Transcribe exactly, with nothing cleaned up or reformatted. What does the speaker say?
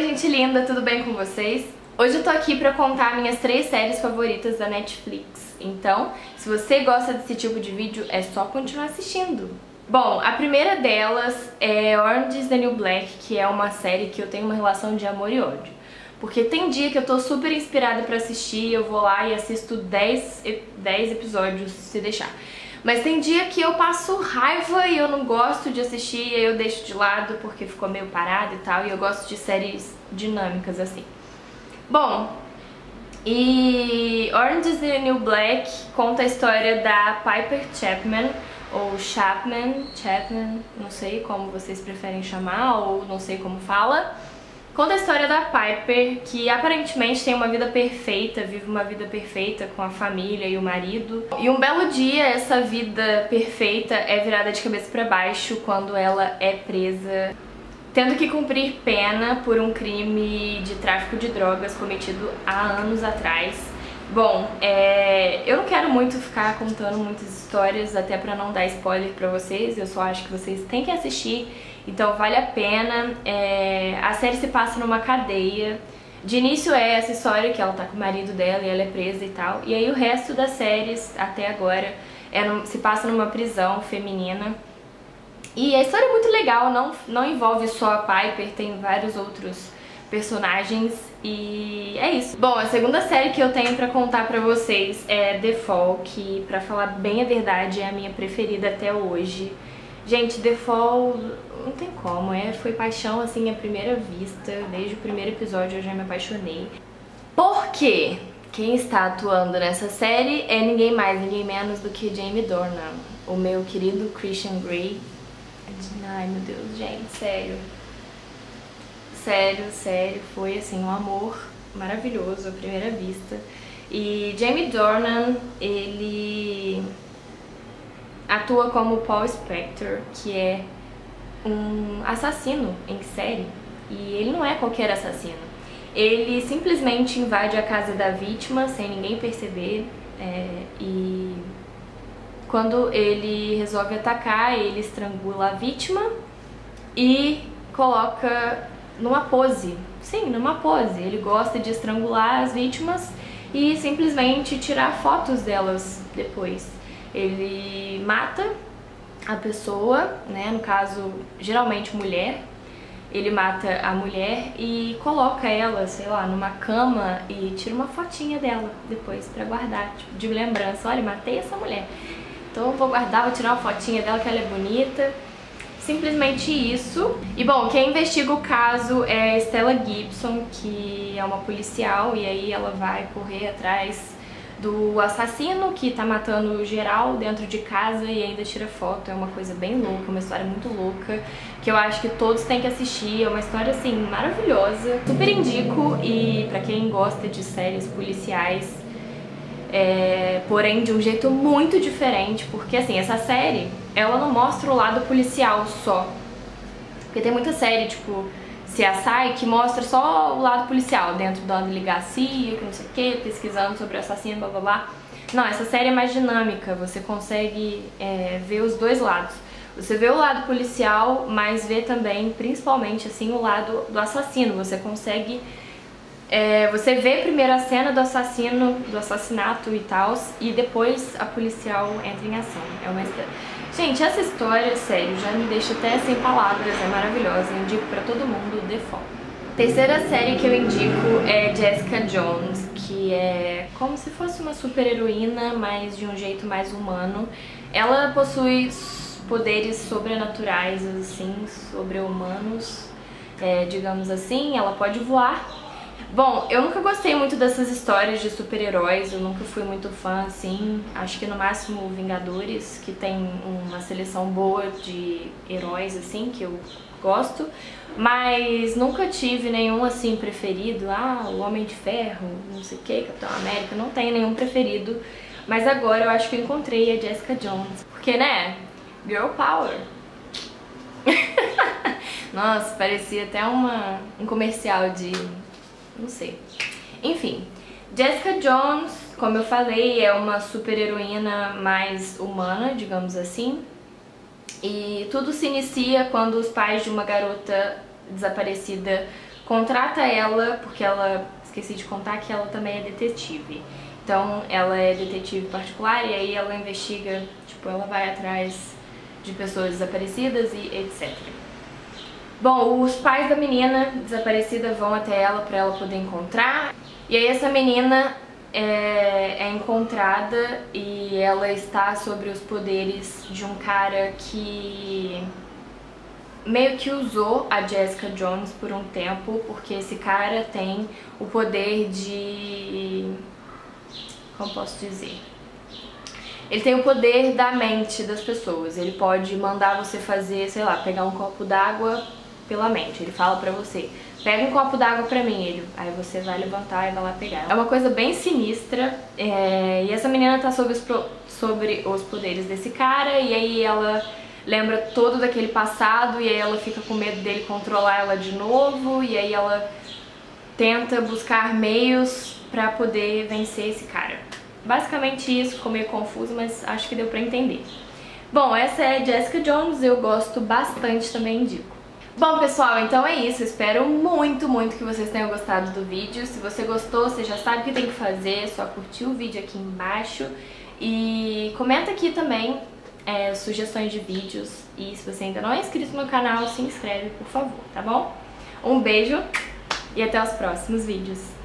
Oi, gente linda, tudo bem com vocês? Hoje eu tô aqui pra contar minhas três séries favoritas da Netflix. Então, se você gosta desse tipo de vídeo, é só continuar assistindo. Bom, a primeira delas é Orange is the New Black, que é uma série que eu tenho uma relação de amor e ódio. Porque tem dia que eu tô super inspirada pra assistir, eu vou lá e assisto dez, dez episódios, se deixar. Mas tem dia que eu passo raiva e eu não gosto de assistir, e aí eu deixo de lado porque ficou meio parado e tal, e eu gosto de séries dinâmicas assim. Bom, e Orange is the New Black conta a história da Piper Chapman, ou Chapman, Chapman, não sei como vocês preferem chamar, ou não sei como fala. Conta a história da Piper, que aparentemente tem uma vida perfeita, vive uma vida perfeita com a família e o marido. E um belo dia essa vida perfeita é virada de cabeça para baixo quando ela é presa, tendo que cumprir pena por um crime de tráfico de drogas cometido há anos atrás. Bom, é... eu não quero muito ficar contando muitas histórias, até pra não dar spoiler pra vocês, eu só acho que vocês têm que assistir, então vale a pena. É... A série se passa numa cadeia, de início é essa história que ela tá com o marido dela e ela é presa e tal, e aí o resto das séries, até agora, é no... se passa numa prisão feminina. E a história é muito legal, não, não envolve só a Piper, tem vários outros personagens e é isso. Bom, a segunda série que eu tenho pra contar pra vocês é The Fall, que, pra falar bem a verdade, é a minha preferida até hoje. Gente, The Fall não tem como, é, foi paixão assim à primeira vista, desde o primeiro episódio eu já me apaixonei. Por quê? Quem está atuando nessa série é ninguém mais, ninguém menos do que Jamie Dornan, o meu querido Christian Grey. Ai meu Deus, gente, sério. Sério, sério, foi assim um amor maravilhoso à primeira vista. E Jamie Dornan, ele atua como Paul Spector, que é um assassino em série. E ele não é qualquer assassino. Ele simplesmente invade a casa da vítima sem ninguém perceber. É, e quando ele resolve atacar, ele estrangula a vítima e coloca numa pose, sim, numa pose. Ele gosta de estrangular as vítimas e simplesmente tirar fotos delas depois. Ele mata a pessoa, né, no caso, geralmente mulher. Ele mata a mulher e coloca ela, sei lá, numa cama e tira uma fotinha dela depois pra guardar, tipo, de lembrança. Olha, matei essa mulher, então eu vou guardar, vou tirar uma fotinha dela que ela é bonita. Simplesmente isso. E bom, quem investiga o caso é Stella Gibson, que é uma policial, e aí ela vai correr atrás do assassino que tá matando geral dentro de casa e ainda tira foto. É uma coisa bem louca, uma história muito louca, que eu acho que todos têm que assistir. É uma história, assim, maravilhosa. Super indico, e pra quem gosta de séries policiais, é, porém de um jeito muito diferente, porque assim, essa série, ela não mostra o lado policial só, porque tem muita série, tipo C S I, que mostra só o lado policial, dentro da delegacia, que não sei o que, pesquisando sobre o assassino, blá blá blá. Não, essa série é mais dinâmica, você consegue é, ver os dois lados. Você vê o lado policial, mas vê também, principalmente assim, o lado do assassino. Você consegue... É, você vê primeiro a cena do assassino, do assassinato e tal, e depois a policial entra em ação. É uma história. Gente, essa história, sério, já me deixa até sem palavras, é maravilhosa. Eu indico pra todo mundo The Fall. Terceira série que eu indico é Jessica Jones, que é como se fosse uma super heroína, mas de um jeito mais humano. Ela possui poderes sobrenaturais, assim, sobre-humanos, é, digamos assim. Ela pode voar. Bom, eu nunca gostei muito dessas histórias de super-heróis, eu nunca fui muito fã, assim. Acho que no máximo Vingadores, que tem uma seleção boa de heróis, assim, que eu gosto. Mas nunca tive nenhum, assim, preferido. Ah, o Homem de Ferro, não sei o que, Capitão América, não tem nenhum preferido. Mas agora eu acho que eu encontrei a Jessica Jones. Porque, né, girl power. Nossa, parecia até uma, um comercial de... não sei. Enfim, Jessica Jones, como eu falei, é uma super heroína mais humana, digamos assim. E tudo se inicia quando os pais de uma garota desaparecida contrata ela porque ela, esqueci de contar que ela também é detetive. Então ela é detetive particular e aí ela investiga, tipo, ela vai atrás de pessoas desaparecidas e etcétera. Bom, os pais da menina desaparecida vão até ela pra ela poder encontrar. E aí essa menina é, é encontrada e ela está sobre os poderes de um cara que meio que usou a Jessica Jones por um tempo, porque esse cara tem o poder de... como posso dizer? Ele tem o poder da mente das pessoas. Ele pode mandar você fazer, sei lá, pegar um copo d'água pela mente. Ele fala pra você, pega um copo d'água pra mim. Ele, aí você vai levantar e vai lá pegar. É uma coisa bem sinistra. É, e essa menina tá sobre os, pro, sobre os poderes desse cara. E aí ela lembra todo daquele passado. E aí ela fica com medo dele controlar ela de novo. E aí ela tenta buscar meios pra poder vencer esse cara. Basicamente isso, ficou meio confuso, mas acho que deu pra entender. Bom, essa é Jessica Jones, eu gosto bastante, também indico. Bom, pessoal, então é isso. Espero muito, muito que vocês tenham gostado do vídeo. Se você gostou, você já sabe o que tem que fazer, é só curtir o vídeo aqui embaixo. E comenta aqui também é, sugestões de vídeos. E se você ainda não é inscrito no canal, se inscreve, por favor, tá bom? Um beijo e até os próximos vídeos.